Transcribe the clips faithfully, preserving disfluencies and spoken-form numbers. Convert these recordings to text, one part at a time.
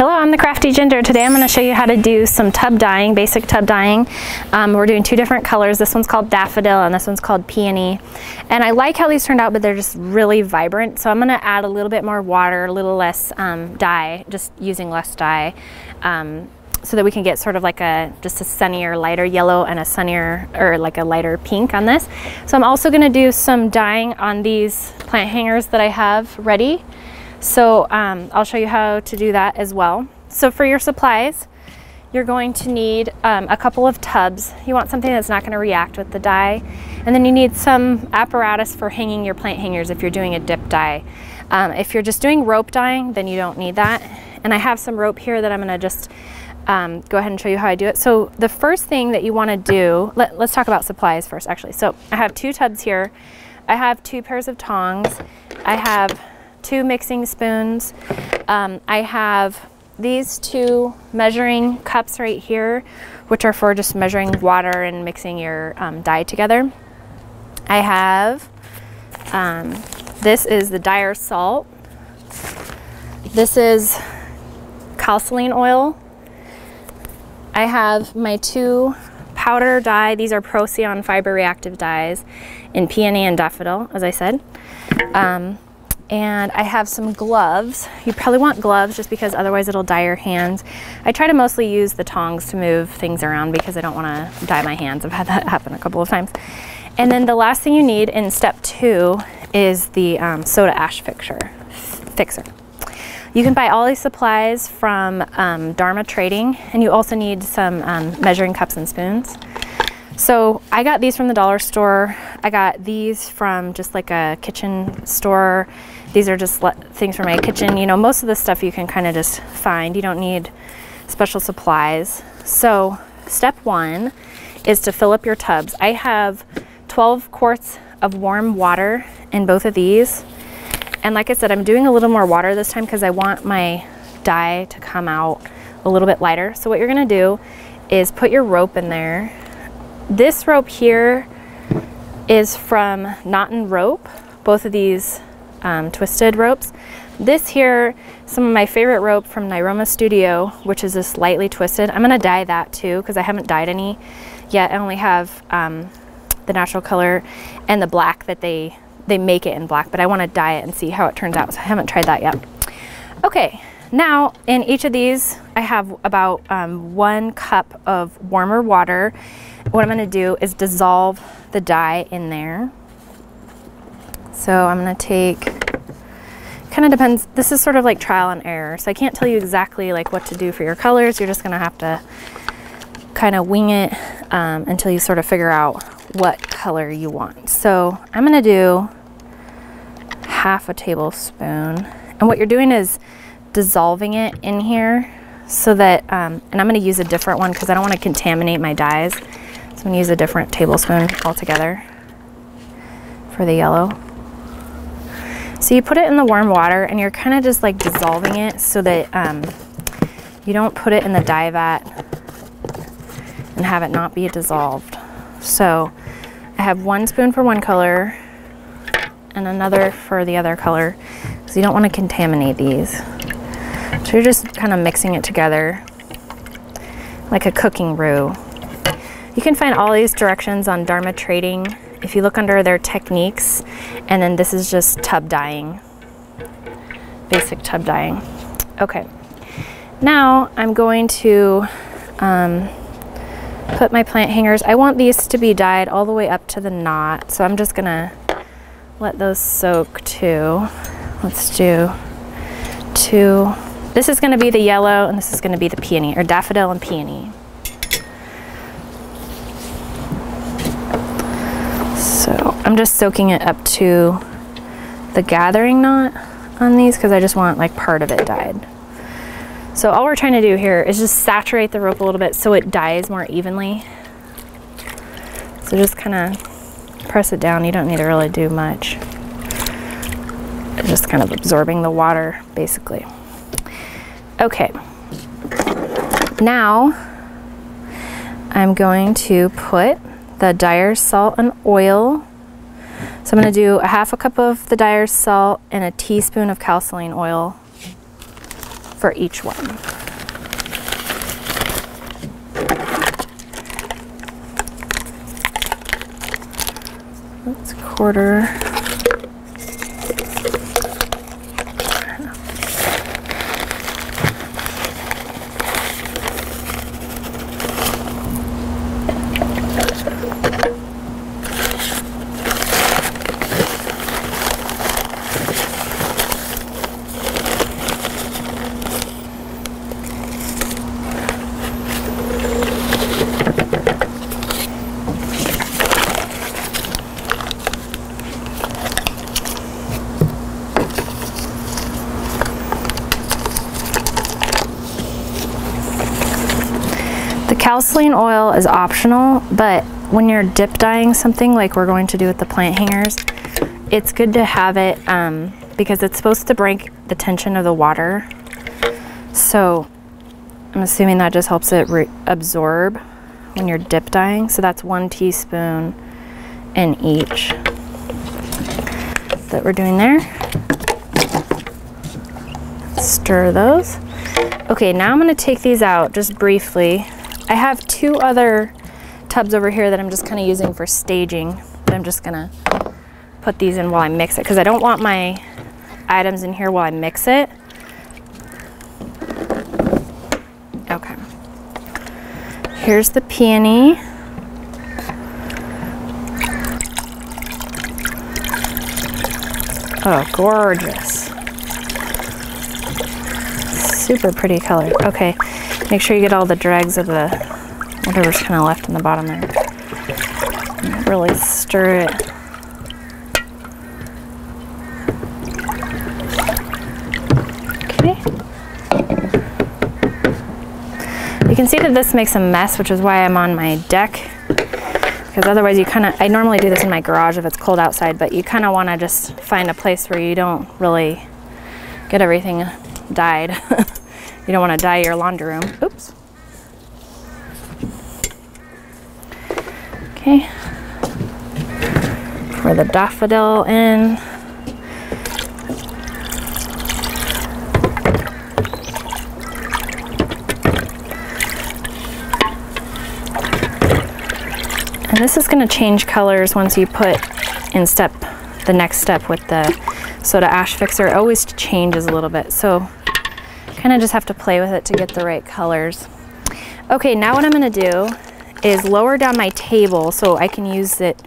Hello, I'm the Crafty Ginger. Today I'm going to show you how to do some tub dyeing, basic tub dyeing. Um, we're doing two different colors. This one's called Daffodil and this one's called Peony. And I like how these turned out, but they're just really vibrant. So I'm going to add a little bit more water, a little less um, dye, just using less dye, um, so that we can get sort of like a, just a sunnier, lighter yellow and a sunnier, or like a lighter pink on this. So I'm also going to do some dyeing on these plant hangers that I have ready. So um, I'll show you how to do that as well. So for your supplies, you're going to need um, a couple of tubs. You want something that's not going to react with the dye. And then you need some apparatus for hanging your plant hangers if you're doing a dip dye. Um, if you're just doing rope dyeing, then you don't need that. And I have some rope here that I'm going to just um, go ahead and show you how I do it. So the first thing that you want to do, let, let's talk about supplies first actually. So I have two tubs here. I have two pairs of tongs. I have two mixing spoons. Um, I have these two measuring cups right here, which are for just measuring water and mixing your um, dye together. I have, um, this is the Dyer salt. This is Calsolene oil. I have my two powder dye. These are Procion fiber reactive dyes in Peony and Daffodil, as I said. Um, And I have some gloves. You probably want gloves just because otherwise it'll dye your hands. I try to mostly use the tongs to move things around because I don't want to dye my hands. I've had that happen a couple of times. And then the last thing you need in step two is the um, soda ash fixer. fixer. You can buy all these supplies from um, Dharma Trading, and you also need some um, measuring cups and spoons. So I got these from the dollar store. I got these from just like a kitchen store. These are just things for my kitchen. You know, most of this stuff you can kind of just find. You don't need special supplies. So step one is to fill up your tubs. I have twelve quarts of warm water in both of these. And like I said, I'm doing a little more water this time because I want my dye to come out a little bit lighter. So what you're gonna do is put your rope in there. This rope here is from Knot and Rope, both of these um, twisted ropes. This here, some of my favorite rope from Niroma Studio, which is this lightly twisted. I'm gonna dye that too, because I haven't dyed any yet. I only have um, the natural color and the black that they, they make it in black, but I wanna dye it and see how it turns out, so I haven't tried that yet. Okay, now in each of these, I have about um, one cup of warmer water. What I'm going to do is dissolve the dye in there. So I'm going to take, kind of depends, this is sort of like trial and error. So I can't tell you exactly like what to do for your colors. You're just going to have to kind of wing it um, until you sort of figure out what color you want. So I'm going to do half a tablespoon. And what you're doing is dissolving it in here so that, um, and I'm going to use a different one because I don't want to contaminate my dyes. I'm going to use a different tablespoon altogether for the yellow. So you put it in the warm water and you're kind of just like dissolving it so that um, you don't put it in the dye vat and have it not be dissolved. So I have one spoon for one color and another for the other color because you don't want to contaminate these. So you're just kind of mixing it together like a cooking roux. You can find all these directions on Dharma Trading if you look under their techniques, and then this is just tub dyeing, basic tub dyeing. Okay, now I'm going to um, put my plant hangers. I want these to be dyed all the way up to the knot, so I'm just gonna let those soak too. Let's do two. This is gonna be the yellow and this is gonna be the peony, or Daffodil and Peony. So I'm just soaking it up to the gathering knot on these because I just want like part of it dyed. So all we're trying to do here is just saturate the rope a little bit so it dyes more evenly. So just kind of press it down. You don't need to really do much. It's just kind of absorbing the water basically. Okay, now I'm going to put the Dyer salt and oil. So I'm going to do a half a cup of the Dyer salt and a teaspoon of Calsolene oil. for each one. That's a quarter. Calsolene oil is optional, but when you're dip dyeing something like we're going to do with the plant hangers, it's good to have it um, because it's supposed to break the tension of the water. So I'm assuming that just helps it re absorb when you're dip dyeing. So that's one teaspoon in each that we're doing there. Stir those. Okay, now I'm gonna take these out just briefly. I have two other tubs over here that I'm just kind of using for staging, but I'm just gonna put these in while I mix it because I don't want my items in here while I mix it. Okay. Here's the peony. Oh, gorgeous. Super pretty color. Okay. Make sure you get all the dregs of the whatever's kind of left in the bottom there. And really stir it. Okay. You can see that this makes a mess, which is why I'm on my deck. Because otherwise you kind of, I normally do this in my garage if it's cold outside, but you kind of want to just find a place where you don't really get everything dyed. You don't want to dye your laundry room. Oops. Okay. Pour the daffodil in. And this is going to change colors once you put in step, the next step with the soda ash fixer. It always changes a little bit. So kind of just have to play with it to get the right colors. Okay, now what I'm gonna do is lower down my table so I can use it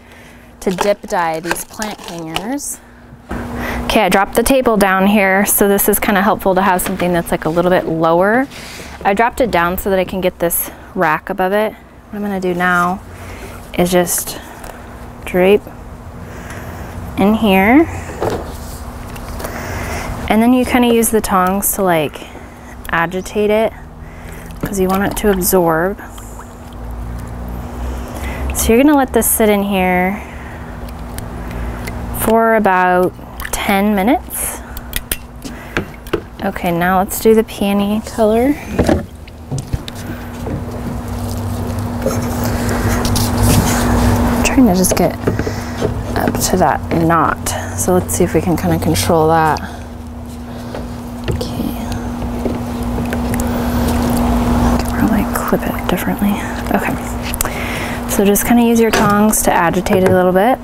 to dip dye these plant hangers. Okay, I dropped the table down here, so this is kind of helpful to have something that's like a little bit lower. I dropped it down so that I can get this rack above it. What I'm gonna do now is just drape in here. And then you kind of use the tongs to like agitate it because you want it to absorb. So you're gonna let this sit in here for about ten minutes. Okay, now let's do the peony color. I'm trying to just get up to that knot. So let's see if we can kind of control that. Bit differently. Okay, so just kind of use your tongs to agitate it a little bit.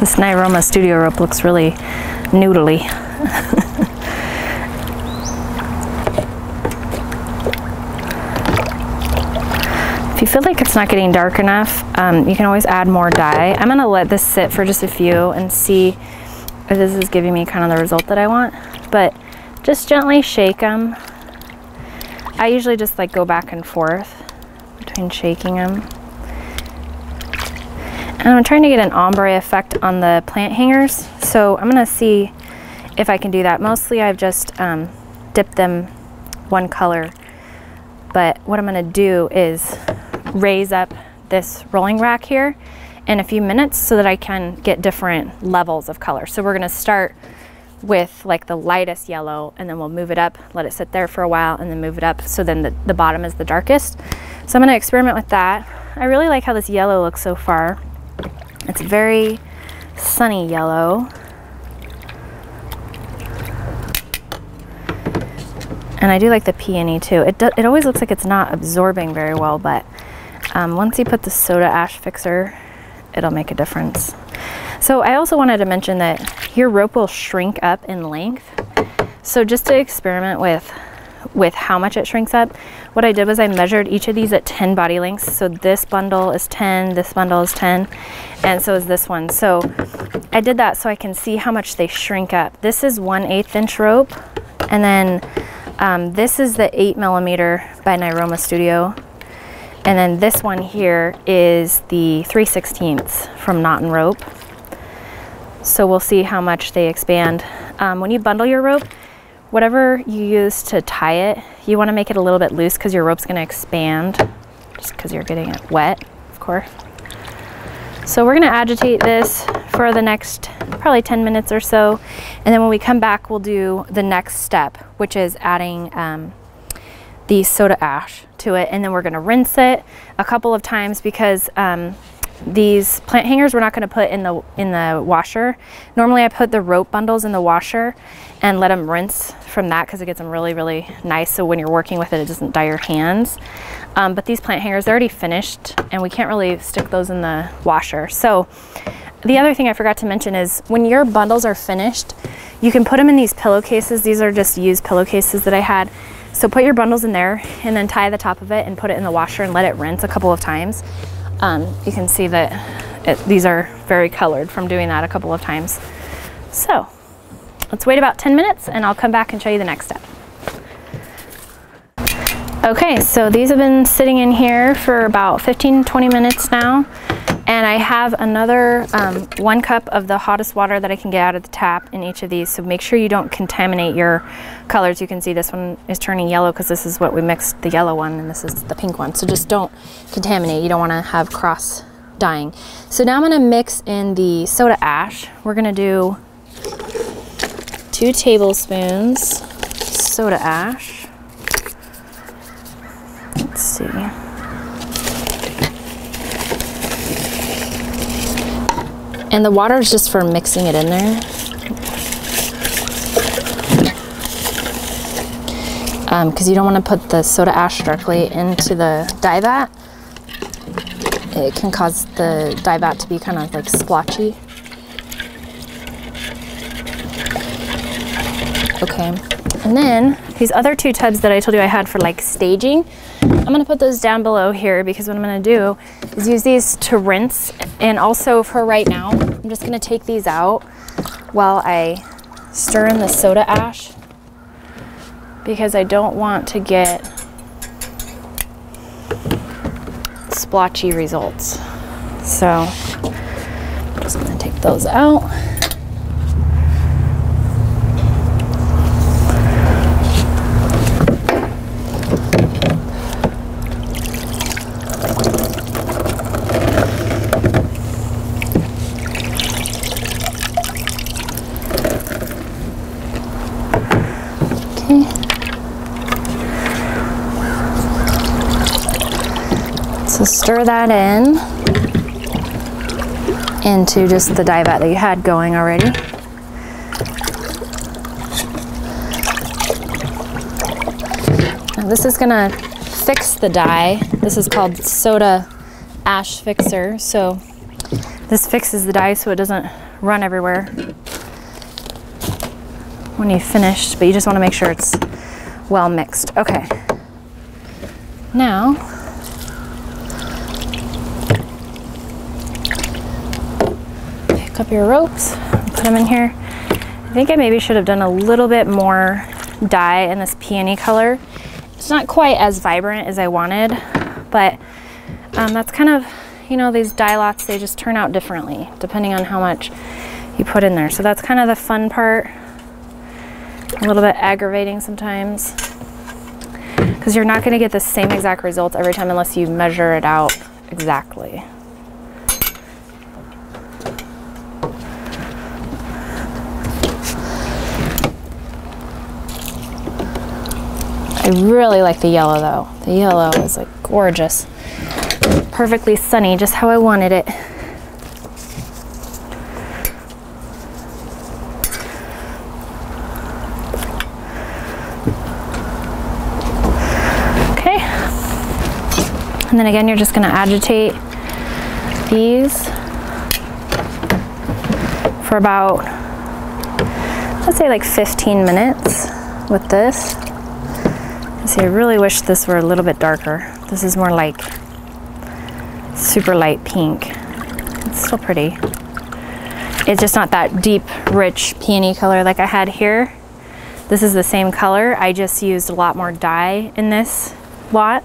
This Niroma Studio rope looks really noodly. If you feel like it's not getting dark enough, um, you can always add more dye. I'm gonna let this sit for just a few and see if this is giving me kind of the result that I want, but just gently shake them. I usually just like go back and forth between shaking them. And I'm trying to get an ombre effect on the plant hangers, so I'm gonna see if I can do that. Mostly I've just um, dipped them one color, but what I'm gonna do is raise up this rolling rack here in a few minutes so that I can get different levels of color. So we're gonna start with like the lightest yellow, and then we'll move it up, let it sit there for a while, and then move it up, so then the, the bottom is the darkest. So I'm gonna experiment with that. I really like how this yellow looks so far. It's very sunny yellow. And I do like the peony too. It, do, it always looks like it's not absorbing very well, but um, once you put the soda ash fixer, it'll make a difference. So I also wanted to mention that your rope will shrink up in length. So just to experiment with, with how much it shrinks up, what I did was I measured each of these at ten body lengths. So this bundle is ten, this bundle is ten, and so is this one. So I did that so I can see how much they shrink up. This is one eighth inch rope, and then Um, this is the eight millimeter by Niroma Studio. And then this one here is the three sixteenths from Knot and Rope. So we'll see how much they expand. Um, when you bundle your rope, whatever you use to tie it, you wanna make it a little bit loose because your rope's gonna expand just because you're getting it wet, of course. So we're gonna agitate this for the next probably ten minutes or so, and then when we come back we'll do the next step, which is adding um, the soda ash to it, and then we're going to rinse it a couple of times because um, these plant hangers we're not going to put in the in the washer. Normally I put the rope bundles in the washer and let them rinse from that because it gets them really really nice, so when you're working with it it doesn't dye your hands. Um, but these plant hangers, they're already finished and we can't really stick those in the washer. So the other thing I forgot to mention is when your bundles are finished, you can put them in these pillowcases. These are just used pillowcases that I had. So put your bundles in there and then tie the top of it and put it in the washer and let it rinse a couple of times. Um, you can see that it, these are very colored from doing that a couple of times. So let's wait about ten minutes and I'll come back and show you the next step. Okay, so these have been sitting in here for about fifteen to twenty minutes now. And I have another um, one cup of the hottest water that I can get out of the tap in each of these. So make sure you don't contaminate your colors. You can see this one is turning yellow because this is what we mixed, the yellow one, and this is the pink one. So just don't contaminate. You don't want to have cross dyeing. So now I'm going to mix in the soda ash. We're going to do two tablespoons soda ash. Let's see. And the water is just for mixing it in there. Um, because you don't want to put the soda ash directly into the dye vat. It can cause the dye vat to be kind of like splotchy. Okay, and then these other two tubs that I told you I had for like staging, I'm gonna put those down below here because what I'm gonna do is use these to rinse. And also for right now, I'm just gonna take these out while I stir in the soda ash because I don't want to get splotchy results. So I'm just gonna take those out. So stir that in into just the dye vat that you had going already. Now this is gonna fix the dye. This is called soda ash fixer. So this fixes the dye so it doesn't run everywhere when you finish, but you just wanna make sure it's well mixed. Okay, now, up your ropes, put them in here. I think I maybe should have done a little bit more dye in this peony color. It's not quite as vibrant as I wanted, but um, that's kind of, you know, these dye lots, they just turn out differently depending on how much you put in there. So that's kind of the fun part. A little bit aggravating sometimes because you're not going to get the same exact results every time unless you measure it out exactly. I really like the yellow though. The yellow is like gorgeous. Perfectly sunny, just how I wanted it. Okay. And then again, you're just gonna agitate these for about, let's say like fifteen minutes with this. See, I really wish this were a little bit darker. This is more like super light pink. It's still pretty. It's just not that deep, rich peony color like I had here. This is the same color. I just used a lot more dye in this lot.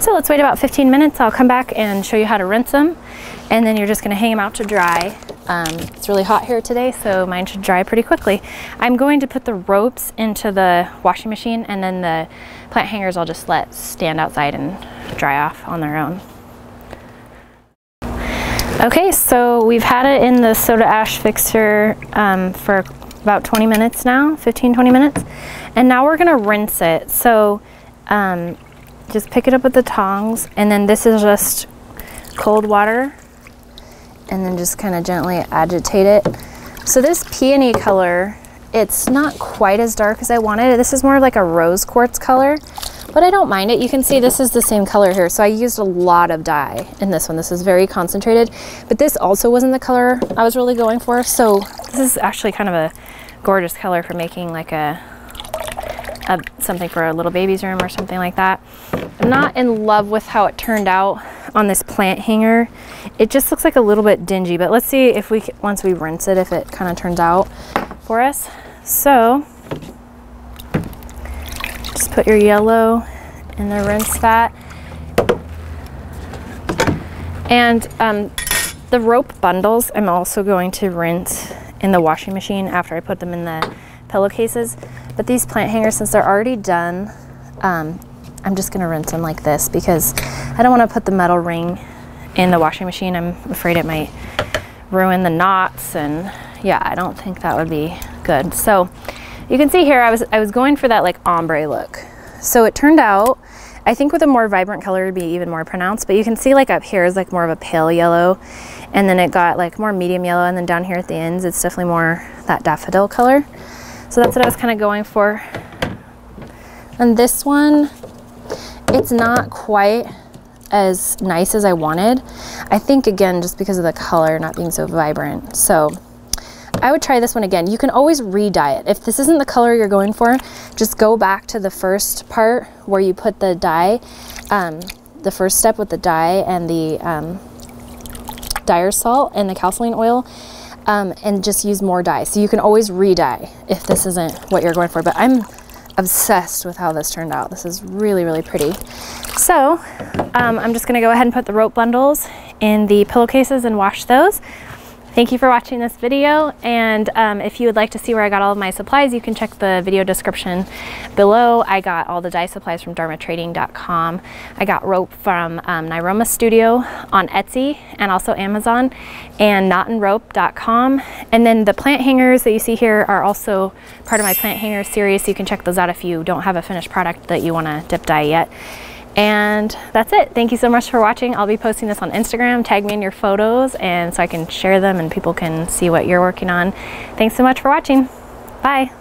So let's wait about fifteen minutes. I'll come back and show you how to rinse them. And then you're just gonna hang them out to dry. Um, it's really hot here today, so mine should dry pretty quickly. I'm going to put the ropes into the washing machine, and then the plant hangers I'll just let stand outside and dry off on their own. Okay, so we've had it in the soda ash fixer um, for about twenty minutes now, fifteen, twenty minutes. And now we're gonna rinse it. So um, just pick it up with the tongs, and then this is just cold water, and then just kind of gently agitate it. So this peony color, it's not quite as dark as I wanted. This is more like a rose quartz color, but I don't mind it. You can see this is the same color here. So I used a lot of dye in this one. This is very concentrated, but this also wasn't the color I was really going for. So this is actually kind of a gorgeous color for making like a, a something for a little baby's room or something like that. I'm not in love with how it turned out on this plant hanger. It just looks like a little bit dingy, but let's see if we, once we rinse it, if it kind of turns out for us. So just put your yellow in the rinse vat. And um, the rope bundles, I'm also going to rinse in the washing machine after I put them in the pillowcases. But these plant hangers, since they're already done, um, I'm just gonna rinse them like this because I don't wanna put the metal ring in the washing machine. I'm afraid it might ruin the knots, and yeah, I don't think that would be good. So you can see here, I was, I was going for that like ombre look. So it turned out, I think with a more vibrant color it'd be even more pronounced, but you can see like up here is like more of a pale yellow, and then it got like more medium yellow, and then down here at the ends, it's definitely more that daffodil color. So that's what I was kind of going for. And this one, it's not quite as nice as I wanted. I think again, just because of the color not being so vibrant. So I would try this one again. You can always re-dye it. If this isn't the color you're going for, just go back to the first part where you put the dye, um, the first step with the dye and the um, Dyer salt and the Calsolene oil, um, and just use more dye. So you can always re-dye if this isn't what you're going for, but I'm obsessed with how this turned out. This is really, really pretty. So um, I'm just gonna go ahead and put the rope bundles in the pillowcases and wash those. Thank you for watching this video. And um, if you would like to see where I got all of my supplies, you can check the video description below. I got all the dye supplies from dharma trading dot com. I got rope from um, Niroma Studio on Etsy and also Amazon, and knot and rope dot com. And then the plant hangers that you see here are also part of my plant hanger series. So you can check those out if you don't have a finished product that you want to dip dye yet. And that's it. Thank you so much for watching. I'll be posting this on Instagram. Tag me in your photos, and so I can share them and people can see what you're working on. Thanks so much for watching. Bye.